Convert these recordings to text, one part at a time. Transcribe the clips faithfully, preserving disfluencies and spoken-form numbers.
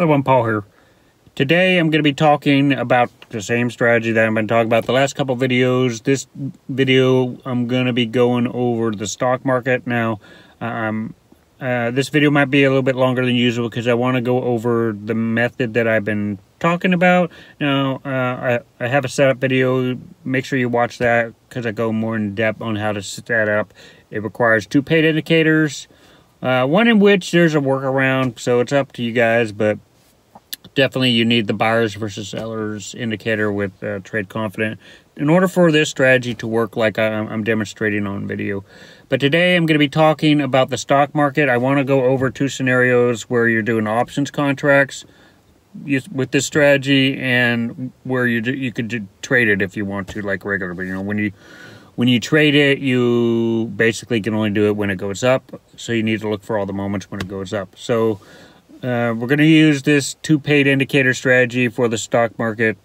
Everyone, Paul here. Today I'm going to be talking about the same strategy that I've been talking about the last couple videos. This video I'm going to be going over the stock market. Now, um, uh, this video might be a little bit longer than usual because I want to go over the method that I've been talking about. Now, uh, I, I have a setup video. Make sure you watch that because I go more in depth on how to set that up. It requires two paid indicators. Uh, one in which there's a workaround, so it's up to you guys, but definitely you need the buyers versus sellers indicator with uh, trade confident in order for this strategy to work like I'm demonstrating on video. But today I'm going to be talking about the stock market. I want to go over two scenarios where you're doing options contracts with this strategy and where you do, you could do, trade it if you want to, like regularly. You know, when you When you trade it, you basically can only do it when it goes up. So you need to look for all the moments when it goes up. So uh, we're going to use this two paid indicator strategy for the stock market.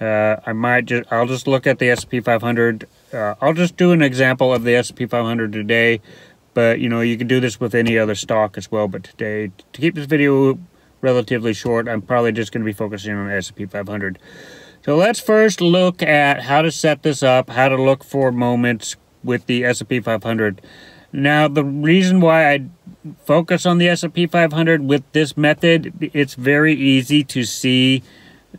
Uh, I might just, I'll just look at the S and P five hundred. Uh, I'll just do an example of the S and P five hundred today. But, you know, you can do this with any other stock as well. But today, to keep this video relatively short, I'm probably just going to be focusing on the S and P five hundred. So let's first look at how to set this up, how to look for moments with the S and P five hundred. Now, the reason why I focus on the S and P five hundred with this method, it's very easy to see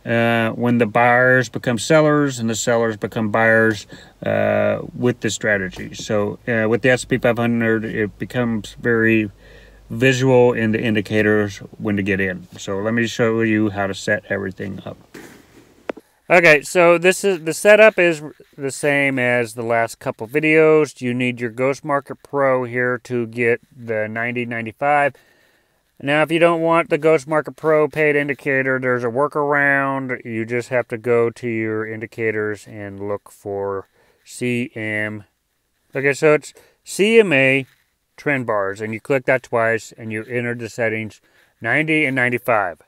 uh, when the buyers become sellers and the sellers become buyers uh, with this strategy. So uh, with the S and P five hundred, it becomes very visual in the indicators when to get in. So let me show you how to set everything up. Okay, so this is the setup is the same as the last couple videos. You need your Ghost Market Pro here to get the ninety ninety-five. Now, if you don't want the Ghost Market Pro paid indicator, there's a workaround. You just have to go to your indicators and look for C M. Okay, so it's C M A trend bars, and you click that twice, and you enter the settings ninety and ninety-five.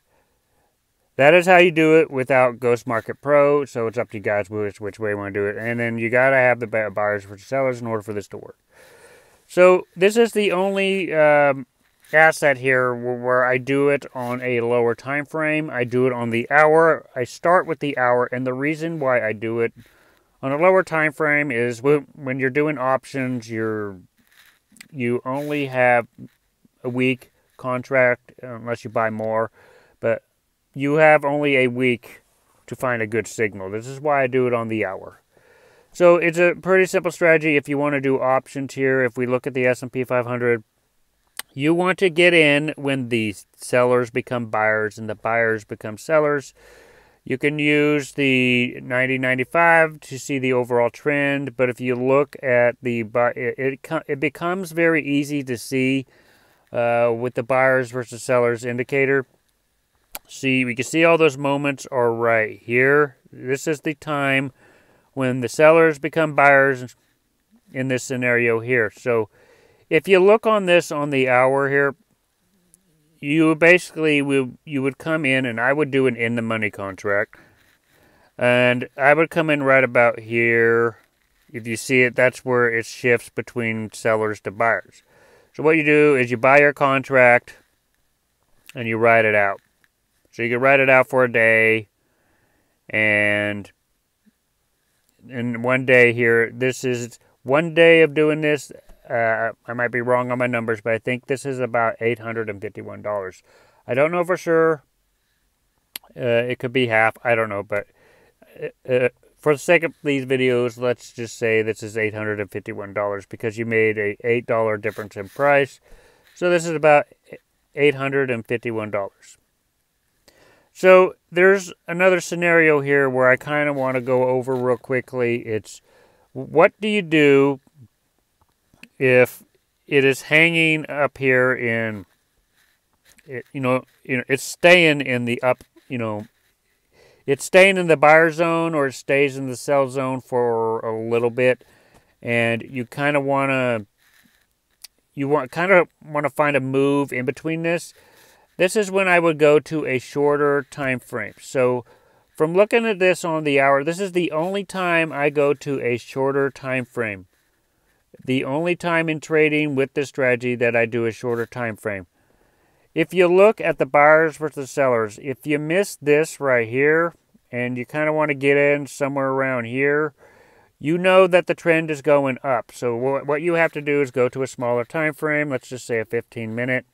That is how you do it without Ghost Market Pro, so it's up to you guys which, which way you want to do it. And then you got to have the buyers for sellers in order for this to work. So this is the only um, asset here where I do it on a lower time frame. I do it on the hour. I start with the hour, and the reason why I do it on a lower time frame is when you're doing options, you're you only have a week contract unless you buy more, but you have only a week to find a good signal. This is why I do it on the hour. So it's a pretty simple strategy if you want to do options here. If we look at the S and P five hundred, you want to get in when the sellers become buyers and the buyers become sellers. You can use the ninety ninety-five to see the overall trend, but if you look at the buy, it, it, it becomes very easy to see uh, with the buyers versus sellers indicator. See, we can see all those moments are right here. This is the time when the sellers become buyers in this scenario here. So if you look on this on the hour here, you basically will, you would come in, and I would do an in-the-money contract. And I would come in right about here. If you see it, that's where it shifts between sellers to buyers. So what you do is you buy your contract and you write it out. So you can write it out for a day, and in one day here, this is one day of doing this. Uh, I might be wrong on my numbers, but I think this is about eight hundred fifty-one dollars. I don't know for sure. Uh, it could be half. I don't know, but uh, for the sake of these videos, let's just say this is eight hundred fifty-one dollars because you made a eight dollar difference in price. So this is about eight hundred fifty-one dollars. So there's another scenario here where I kind of want to go over real quickly. It's what do you do if it is hanging up here in, it, you know, you know, it's staying in the up, you know, it's staying in the buyer zone or it stays in the sell zone for a little bit, and you kind of want to, you want kind of want to find a move in between this. This is when I would go to a shorter time frame. So from looking at this on the hour, this is the only time I go to a shorter time frame. The only time in trading with this strategy that I do a shorter time frame. If you look at the buyers versus the sellers, if you miss this right here and you kind of want to get in somewhere around here, you know that the trend is going up. So what you have to do is go to a smaller time frame, let's just say a fifteen minute.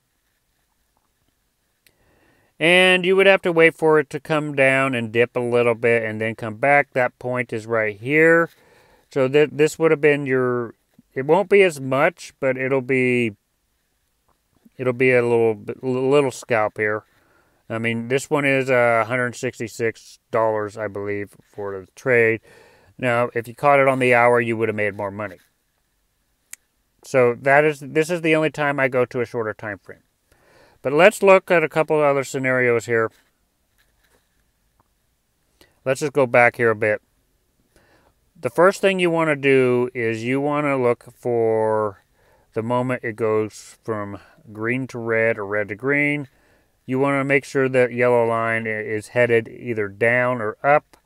And you would have to wait for it to come down and dip a little bit and then come back. That point is right here. So th this would have been your, it won't be as much, but it'll be, it'll be a little, little scalp here. I mean, this one is uh, one hundred sixty-six dollars, I believe, for the trade. Now, if you caught it on the hour, you would have made more money. So that is, this is the only time I go to a shorter time frame. But let's look at a couple of other scenarios here. Let's just go back here a bit. The first thing you want to do is you want to look for the moment it goes from green to red or red to green. You want to make sure that yellow line is headed either down or up.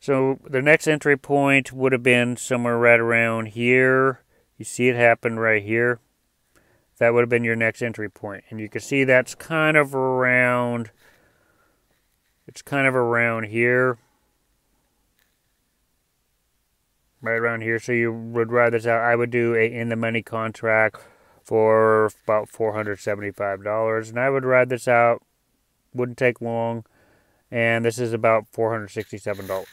So the next entry point would have been somewhere right around here. You see it happen right here. That would have been your next entry point. And you can see that's kind of around, it's kind of around here. Right around here. So you would ride this out. I would do a in-the-money contract for about four hundred seventy-five dollars. And I would ride this out. Wouldn't take long. And this is about four hundred sixty-seven dollars.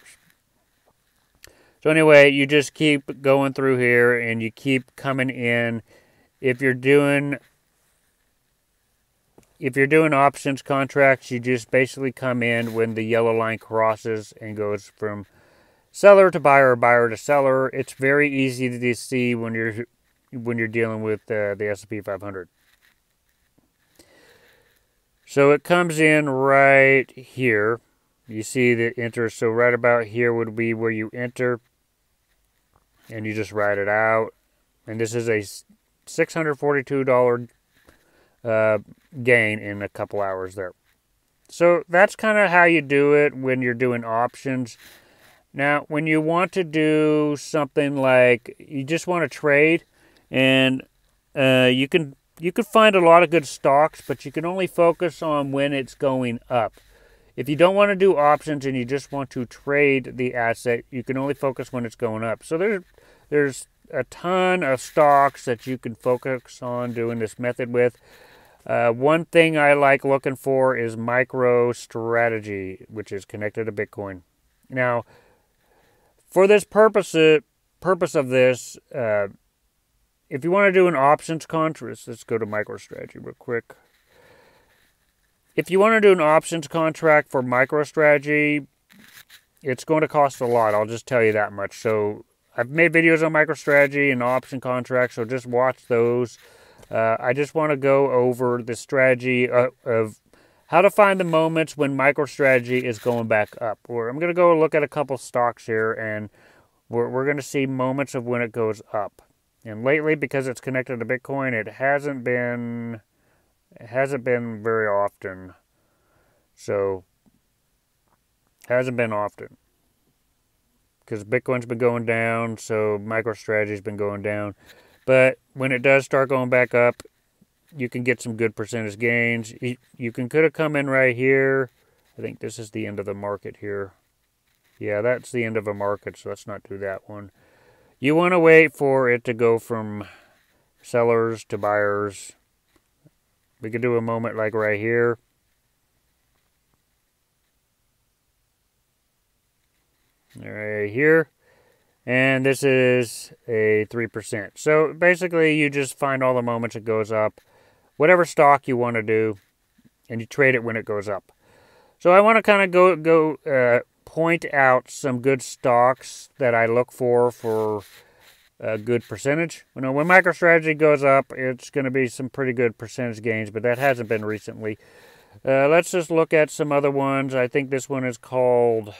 So anyway, you just keep going through here and you keep coming in. If you're doing if you're doing options contracts, you just basically come in when the yellow line crosses and goes from seller to buyer or buyer to seller. It's very easy to see when you're when you're dealing with uh, the S and P five hundred. So it comes in right here. You see the enter. So right about here would be where you enter, and you just ride it out. And this is a six hundred forty-two dollar uh, gain in a couple hours there. So that's kind of how you do it when you're doing options. Now, when you want to do something like you just want to trade, and uh, you can you can find a lot of good stocks, but you can only focus on when it's going up. If you don't want to do options and you just want to trade the asset, you can only focus when it's going up. So there's there's a ton of stocks that you can focus on doing this method with. Uh, one thing I like looking for is MicroStrategy, which is connected to Bitcoin. Now, for this purpose, purpose of this, uh, if you want to do an options contract, let's go to MicroStrategy real quick. If you want to do an options contract for MicroStrategy, it's going to cost a lot. I'll just tell you that much. So I've made videos on MicroStrategy and option contracts, so just watch those. Uh, I just want to go over the strategy of, of how to find the moments when MicroStrategy is going back up. Or I'm going to go look at a couple stocks here, and we're, we're going to see moments of when it goes up. And lately, because it's connected to Bitcoin, it hasn't been it hasn't been very often. So hasn't been often. Because Bitcoin's been going down, so MicroStrategy's been going down. But when it does start going back up, you can get some good percentage gains. You can could have come in right here. I think this is the end of the market here. Yeah, that's the end of a market, so let's not do that one. You want to wait for it to go from sellers to buyers. We could do a moment like right here. Right here, and this is a three percent. So basically you just find all the moments it goes up, whatever stock you want to do, and you trade it when it goes up. So I want to kind of go go uh, point out some good stocks that I look for for a good percentage. You know, when MicroStrategy goes up, it's going to be some pretty good percentage gains, but that hasn't been recently. Uh, let's just look at some other ones. I think this one is called...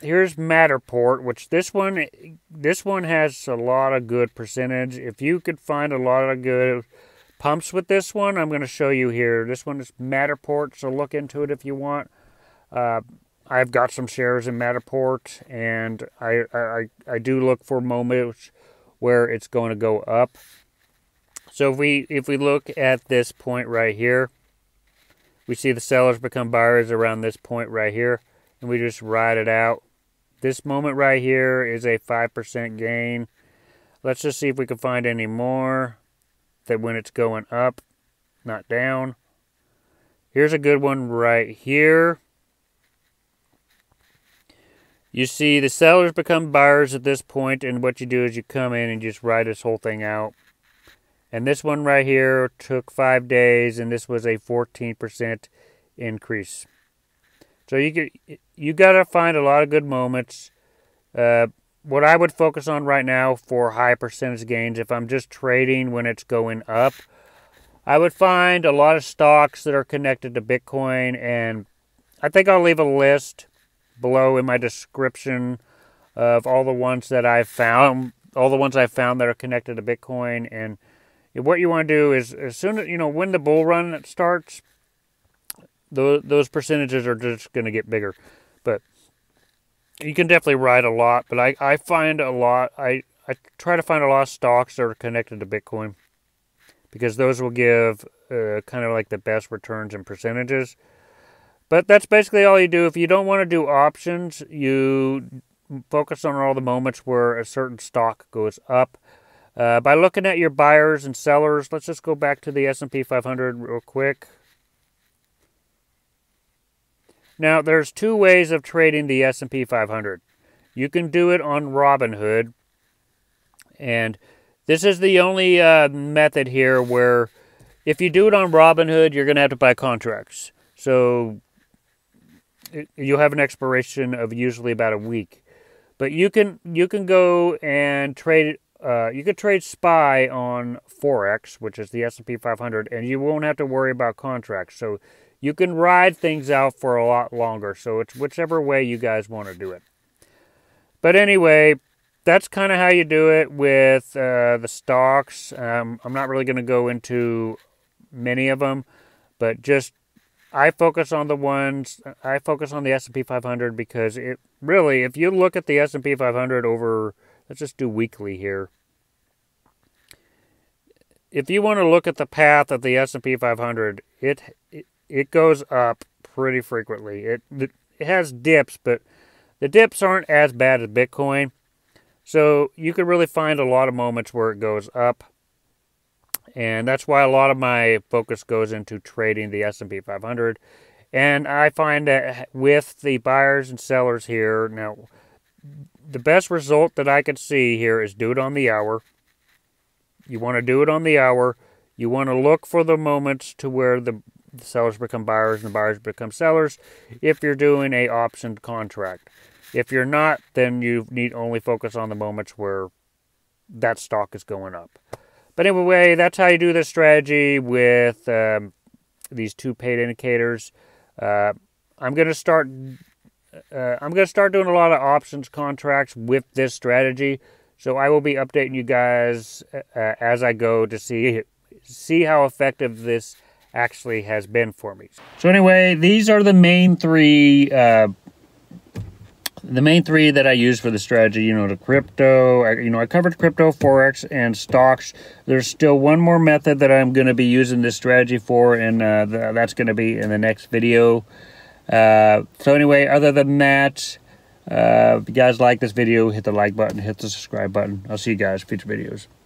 Here's Matterport, which this one this one has a lot of good percentage. If you could find a lot of good pumps with this one, I'm going to show you here. This one is Matterport, so look into it if you want. Uh, I've got some shares in Matterport, and I, I, I do look for moments where it's going to go up. So if we, if we look at this point right here, We see the sellers become buyers around this point right here, and we just ride it out. This moment right here is a five percent gain. Let's just see if we can find any more that when it's going up, not down. Here's a good one right here. You see the sellers become buyers at this point, and what you do is you come in and just ride this whole thing out. And this one right here took five days, and this was a fourteen percent increase. So you could, you gotta find a lot of good moments. Uh, what I would focus on right now for high percentage gains, if I'm just trading when it's going up, I would find a lot of stocks that are connected to Bitcoin, and I think I'll leave a list below in my description of all the ones that I've found, all the ones I've found that are connected to Bitcoin. And what you want to do is, as soon as you know when the bull run starts, Those, those percentages are just going to get bigger. But you can definitely ride a lot. But I, I find a lot, I, I try to find a lot of stocks that are connected to Bitcoin, because those will give uh, kind of like the best returns in percentages. But that's basically all you do. If you don't want to do options, you focus on all the moments where a certain stock goes up. Uh, by looking at your buyers and sellers, let's just go back to the S and P five hundred real quick. Now, there's two ways of trading the S and P five hundred. You can do it on Robinhood, and this is the only uh, method here where if you do it on Robinhood, you're going to have to buy contracts. So it, you'll have an expiration of usually about a week. But you can you can go and trade. Uh, you could trade S P Y on Forex, which is the S and P five hundred, and you won't have to worry about contracts. So you can ride things out for a lot longer, so it's whichever way you guys want to do it. But anyway, that's kind of how you do it with uh, the stocks. Um, I'm not really going to go into many of them, but just I focus on the ones, I focus on the S and P five hundred, because it really, if you look at the S and P five hundred over, let's just do weekly here. If you want to look at the path of the S and P five hundred, it, it It goes up pretty frequently. It, it has dips, but the dips aren't as bad as Bitcoin. So you can really find a lot of moments where it goes up. And that's why a lot of my focus goes into trading the S and P five hundred. And I find that with the buyers and sellers here, now the best result that I could see here is do it on the hour. You want to do it on the hour. You want to look for the moments to where the The sellers become buyers and the buyers become sellers if you're doing a optioned contract. If you're not, then you need only focus on the moments where that stock is going up. But anyway, that's how you do this strategy with um, these two paid indicators. Uh, I'm gonna start. Uh, I'm gonna start doing a lot of options contracts with this strategy. So I will be updating you guys uh, as I go to see see how effective this actually has been for me. So anyway, these are the main three uh the main three that I use for the strategy. You know, the crypto, I, you know I covered crypto, Forex, and stocks. There's still one more method that I'm going to be using this strategy for, and uh th that's going to be in the next video. Uh so anyway, other than that, uh if you guys like this video, hit the like button, hit the subscribe button. I'll see you guys in future videos.